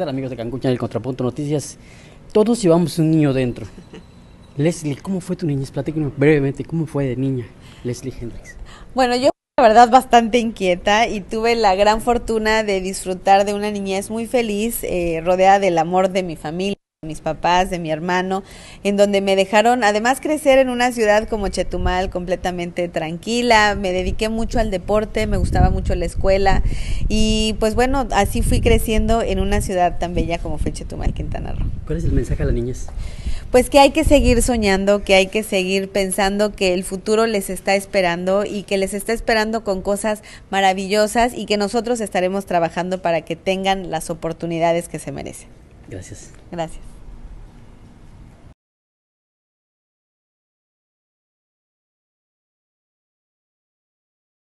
tal, amigos de Cancún, en el Contrapunto Noticias? Todos llevamos un niño dentro. Leslie, ¿cómo fue tu niñez? Platícanos brevemente, ¿cómo fue de niña Leslie Hendricks? Bueno, yo la verdad bastante inquieta y tuve la gran fortuna de disfrutar de una niñez muy feliz, rodeada del amor de mi familia, de mis papás, de mi hermano, en donde me dejaron además crecer en una ciudad como Chetumal completamente tranquila. Me dediqué mucho al deporte, me gustaba mucho la escuela y pues bueno, así fui creciendo en una ciudad tan bella como fue Chetumal, Quintana Roo. ¿Cuál es el mensaje a la niñez? Pues que hay que seguir soñando, que hay que seguir pensando que el futuro les está esperando y que les está esperando con cosas maravillosas y que nosotros estaremos trabajando para que tengan las oportunidades que se merecen. Gracias. Gracias.